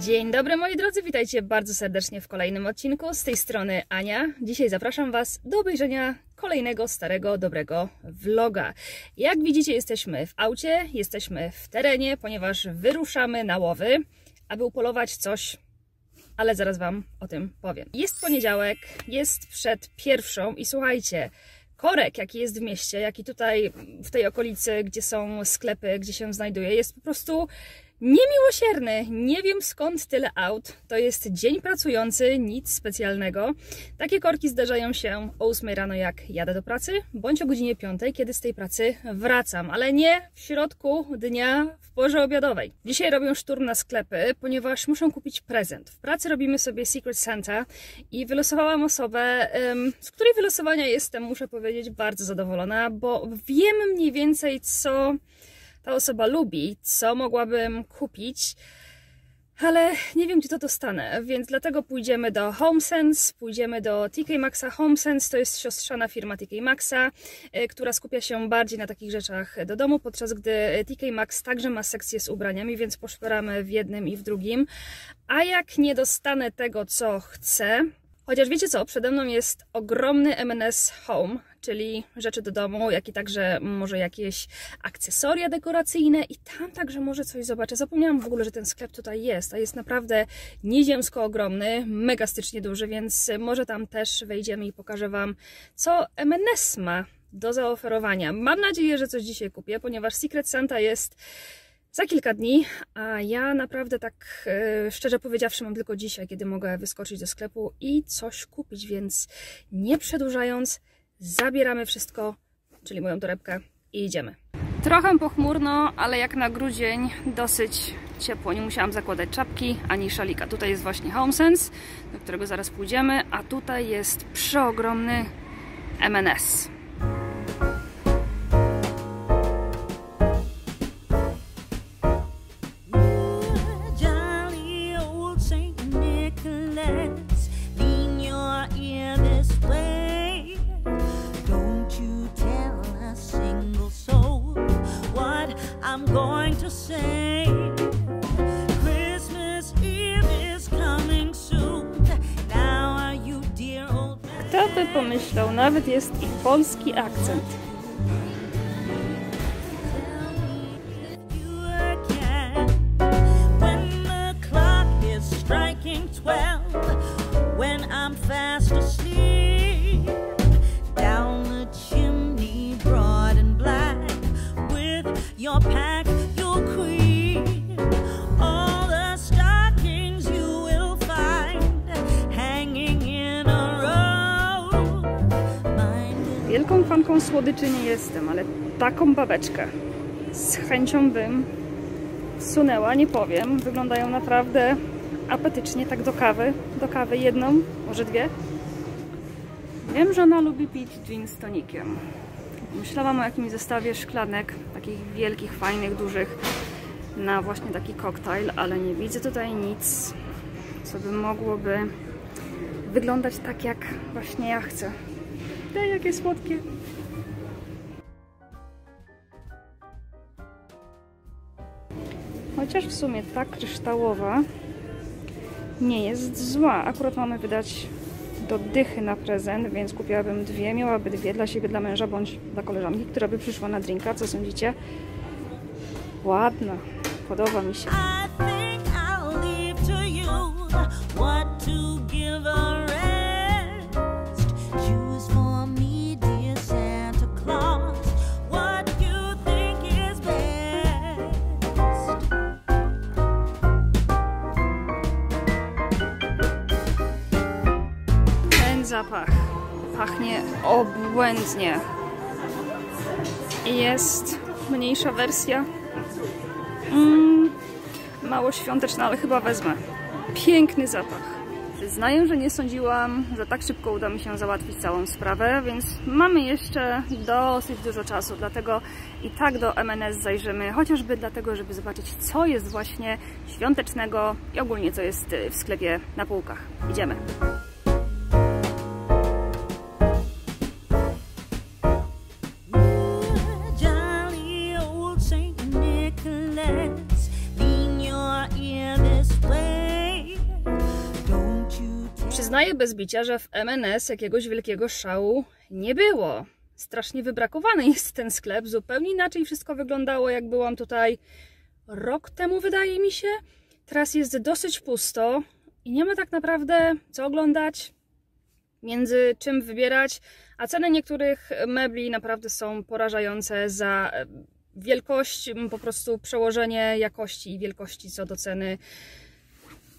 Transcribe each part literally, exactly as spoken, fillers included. Dzień dobry moi drodzy, witajcie bardzo serdecznie w kolejnym odcinku. Z tej strony Ania. Dzisiaj zapraszam Was do obejrzenia kolejnego starego, dobrego vloga. Jak widzicie, jesteśmy w aucie, jesteśmy w terenie, ponieważ wyruszamy na łowy, aby upolować coś, ale zaraz Wam o tym powiem. Jest poniedziałek, jest przed pierwszą i słuchajcie, korek, jaki jest w mieście, jaki tutaj w tej okolicy, gdzie są sklepy, gdzie się znajduje, jest po prostu niemiłosierny. Nie wiem skąd tyle aut. To jest dzień pracujący, nic specjalnego. Takie korki zdarzają się o ósmej rano, jak jadę do pracy, bądź o godzinie piątej, kiedy z tej pracy wracam, ale nie w środku dnia, w porze obiadowej. Dzisiaj robię szturm na sklepy, ponieważ muszę kupić prezent. W pracy robimy sobie Secret Santa i wylosowałam osobę, z której wylosowania jestem, muszę powiedzieć, bardzo zadowolona, bo wiem mniej więcej, co ta osoba lubi, co mogłabym kupić, ale nie wiem, gdzie to dostanę, więc dlatego pójdziemy do Homesense, pójdziemy do T K Maxa. Homesense to jest siostrzana firma T K Maxa, która skupia się bardziej na takich rzeczach do domu, podczas gdy T K Maxx także ma sekcję z ubraniami, więc poszperamy w jednym i w drugim. A jak nie dostanę tego, co chcę, chociaż wiecie co, przede mną jest ogromny M and S Home, czyli rzeczy do domu, jak i także może jakieś akcesoria dekoracyjne i tam także może coś zobaczę. Zapomniałam w ogóle, że ten sklep tutaj jest, a jest naprawdę nieziemsko ogromny, megastycznie duży, więc może tam też wejdziemy i pokażę Wam, co M and S ma do zaoferowania. Mam nadzieję, że coś dzisiaj kupię, ponieważ Secret Santa jest za kilka dni, a ja naprawdę tak yy, szczerze powiedziawszy mam tylko dzisiaj, kiedy mogę wyskoczyć do sklepu i coś kupić, więc nie przedłużając, zabieramy wszystko, czyli moją torebkę i idziemy. Trochę pochmurno, ale jak na grudzień dosyć ciepło. Nie musiałam zakładać czapki ani szalika. Tutaj jest właśnie Homesense, do którego zaraz pójdziemy, a tutaj jest przeogromny M and S. Kto by pomyślał, nawet jest i polski akcent. Wielką fanką słodyczy nie jestem, ale taką babeczkę z chęcią bym wsunęła, nie powiem. Wyglądają naprawdę apetycznie, tak do kawy. Do kawy jedną, może dwie. Wiem, że ona lubi pić gin z tonikiem. Myślałam o jakimś zestawie szklanek, takich wielkich, fajnych, dużych, na właśnie taki koktajl, ale nie widzę tutaj nic, co by mogłoby wyglądać tak, jak właśnie ja chcę. Te, jakie słodkie! Chociaż w sumie ta kryształowa nie jest zła. Akurat mamy wydać do dychy na prezent, więc kupiłabym dwie. Miałaby dwie dla siebie, dla męża bądź dla koleżanki, która by przyszła na drinka. Co sądzicie? Ładna. Podoba mi się. Zapach pachnie obłędnie i jest mniejsza wersja, mm, mało świąteczna, ale chyba wezmę. Piękny zapach. Przyznaję, że nie sądziłam, że tak szybko uda mi się załatwić całą sprawę, więc mamy jeszcze dosyć dużo czasu, dlatego i tak do M and S zajrzymy, chociażby dlatego, żeby zobaczyć, co jest właśnie świątecznego i ogólnie co jest w sklepie na półkach. Idziemy. Lean your ear this way. Przyznaję bez bicia, że w M and S jakiegoś wielkiego szału nie było. Strasznie wybrakowany jest ten sklep, zupełnie inaczej wszystko wyglądało, jak byłam tutaj rok temu, wydaje mi się. Teraz jest dosyć pusto i nie ma tak naprawdę co oglądać, między czym wybierać, a ceny niektórych mebli naprawdę są porażające za wielkość, po prostu przełożenie jakości i wielkości co do ceny.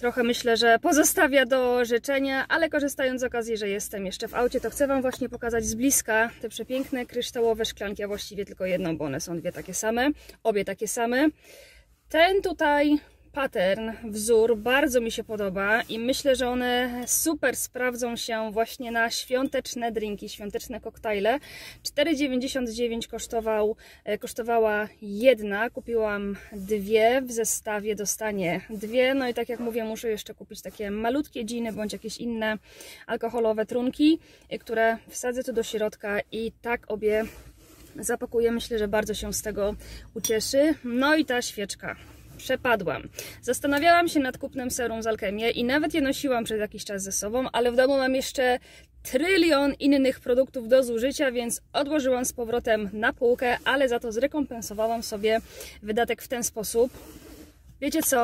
Trochę myślę, że pozostawia do życzenia, ale korzystając z okazji, że jestem jeszcze w aucie, to chcę Wam właśnie pokazać z bliska te przepiękne kryształowe szklanki, a właściwie tylko jedną, bo one są dwie takie same, obie takie same. Ten tutaj pattern, wzór bardzo mi się podoba i myślę, że one super sprawdzą się właśnie na świąteczne drinki, świąteczne koktajle. cztery dziewięćdziesiąt dziewięć kosztował, kosztowała jedna, kupiłam dwie, w zestawie dostanie dwie. No i tak jak mówię, muszę jeszcze kupić takie malutkie dżiny bądź jakieś inne alkoholowe trunki, które wsadzę tu do środka i tak obie zapakuję. Myślę, że bardzo się z tego ucieszy. No i ta świeczka. Przepadłam. Zastanawiałam się nad kupnem serum z Alkemie i nawet je nosiłam przez jakiś czas ze sobą, ale w domu mam jeszcze trylion innych produktów do zużycia, więc odłożyłam z powrotem na półkę, ale za to zrekompensowałam sobie wydatek w ten sposób. Wiecie co?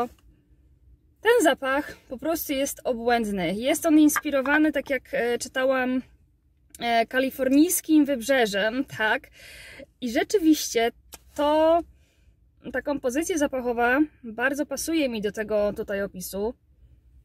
Ten zapach po prostu jest obłędny. Jest on inspirowany, tak jak czytałam, kalifornijskim wybrzeżem, tak? I rzeczywiście to... Ta kompozycja zapachowa bardzo pasuje mi do tego tutaj opisu.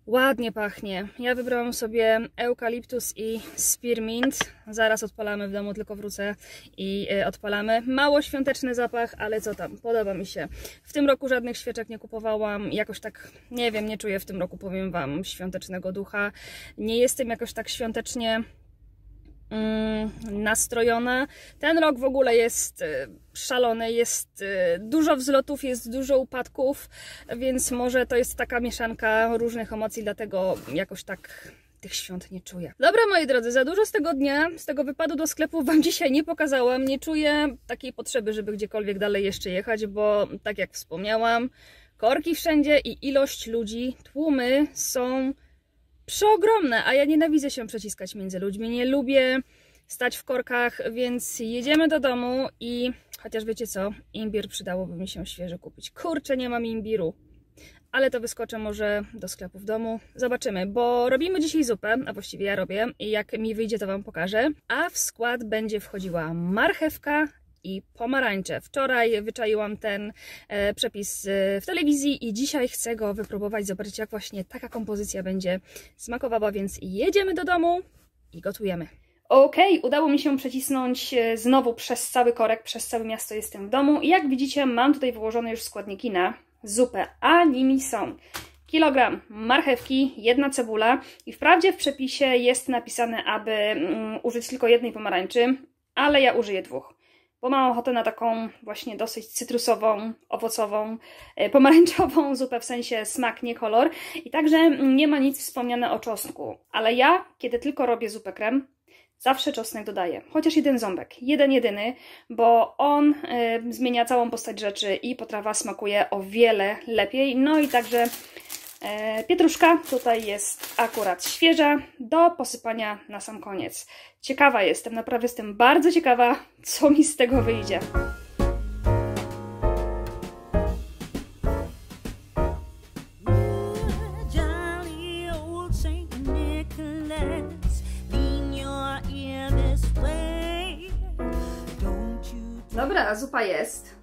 Ładnie pachnie. Ja wybrałam sobie eukaliptus i spearmint. Zaraz odpalamy w domu, tylko wrócę i odpalamy. Mało świąteczny zapach, ale co tam, podoba mi się. W tym roku żadnych świeczek nie kupowałam. Jakoś tak, nie wiem, nie czuję w tym roku, powiem Wam, świątecznego ducha. Nie jestem jakoś tak świątecznie... nastrojona. Ten rok w ogóle jest szalony, jest dużo wzlotów, jest dużo upadków, więc może to jest taka mieszanka różnych emocji, dlatego jakoś tak tych świąt nie czuję. Dobra, moi drodzy, za dużo z tego dnia, z tego wypadu do sklepu Wam dzisiaj nie pokazałam. Nie czuję takiej potrzeby, żeby gdziekolwiek dalej jeszcze jechać, bo tak jak wspomniałam, korki wszędzie i ilość ludzi, tłumy są... przeogromne, a ja nienawidzę się przeciskać między ludźmi, nie lubię stać w korkach, więc jedziemy do domu i chociaż wiecie co, imbir przydałoby mi się świeży kupić. Kurczę, nie mam imbiru, ale to wyskoczę może do sklepu w domu, zobaczymy, bo robimy dzisiaj zupę, a właściwie ja robię i jak mi wyjdzie, to Wam pokażę, a w skład będzie wchodziła marchewka i pomarańcze. Wczoraj wyczaiłam ten e, przepis e, w telewizji i dzisiaj chcę go wypróbować, zobaczyć jak właśnie taka kompozycja będzie smakowała, więc jedziemy do domu i gotujemy. Okej, okay, udało mi się przecisnąć znowu przez cały korek, przez całe miasto, jestem w domu i jak widzicie mam tutaj wyłożone już składniki na zupę, a nimi są kilogram marchewki, jedna cebula i wprawdzie w przepisie jest napisane, aby mm, użyć tylko jednej pomarańczy, ale ja użyję dwóch. Bo mam ochotę na taką właśnie dosyć cytrusową, owocową, pomarańczową zupę, w sensie smak, nie kolor. I także nie ma nic wspomniane o czosnku. Ale ja, kiedy tylko robię zupę krem, zawsze czosnek dodaję. Chociaż jeden ząbek, jeden jedyny, bo on y, zmienia całą postać rzeczy i potrawa smakuje o wiele lepiej. No i także y, pietruszka tutaj jest akurat świeża, do posypania na sam koniec. Ciekawa jestem, naprawdę jestem bardzo ciekawa, co mi z tego wyjdzie. Dobra, zupa jest.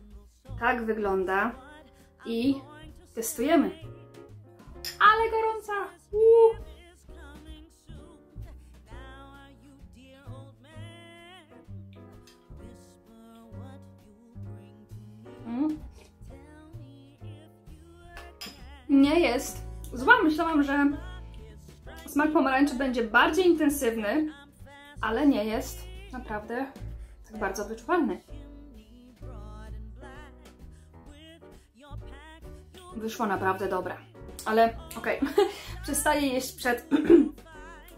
Tak wygląda. I testujemy. Ale gorąca! Uuu. Nie jest zła. Myślałam, że smak pomarańczy będzie bardziej intensywny, ale nie jest naprawdę tak bardzo wyczuwalny. Wyszło naprawdę dobre, ale okej, okay. Przestaję jeść przed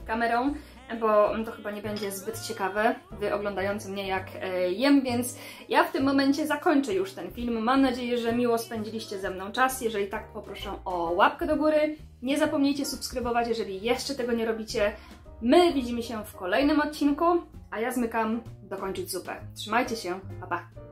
kamerą bo to chyba nie będzie zbyt ciekawe wy oglądający mnie jak jem, więc ja w tym momencie zakończę już ten film. Mam nadzieję, że miło spędziliście ze mną czas. Jeżeli tak, poproszę o łapkę do góry. Nie zapomnijcie subskrybować, jeżeli jeszcze tego nie robicie. My widzimy się w kolejnym odcinku, a ja zmykam dokończyć zupę. Trzymajcie się, pa pa!